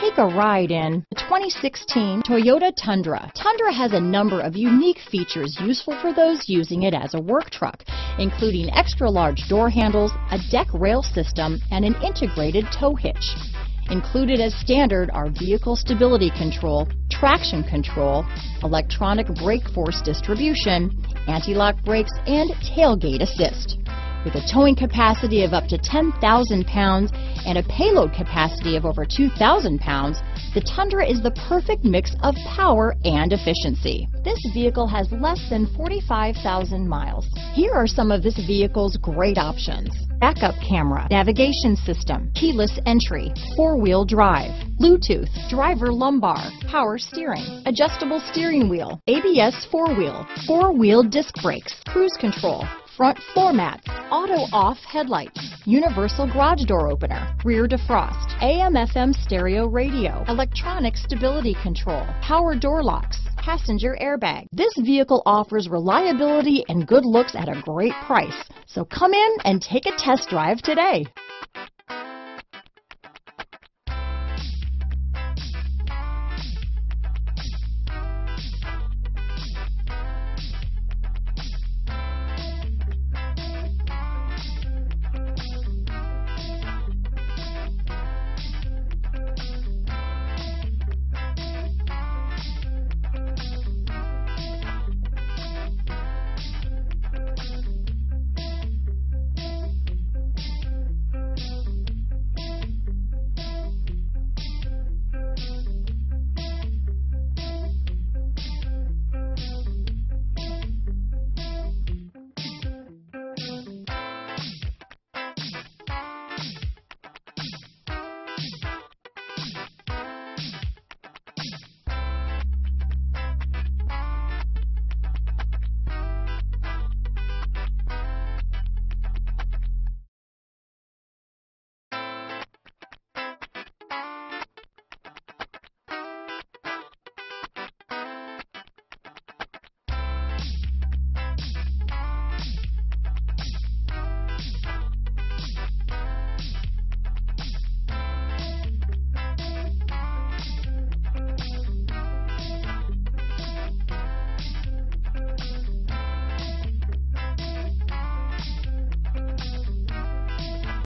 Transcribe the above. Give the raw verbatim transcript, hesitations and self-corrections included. Take a ride in the twenty sixteen Toyota Tundra. Tundra has a number of unique features useful for those using it as a work truck, including extra-large door handles, a deck rail system, and an integrated tow hitch. Included as standard are vehicle stability control, traction control, electronic brake force distribution, anti-lock brakes, and tailgate assist. With a towing capacity of up to ten thousand pounds and a payload capacity of over two thousand pounds, the Tundra is the perfect mix of power and efficiency. This vehicle has less than forty-five thousand miles. Here are some of this vehicle's great options: backup camera, navigation system, keyless entry, four-wheel drive, Bluetooth, driver lumbar, power steering, adjustable steering wheel, A B S four-wheel, four-wheel disc brakes, cruise control, front floor mats, auto-off headlights, universal garage door opener, rear defrost, A M F M stereo radio, electronic stability control, power door locks, passenger airbag. This vehicle offers reliability and good looks at a great price. So come in and take a test drive today.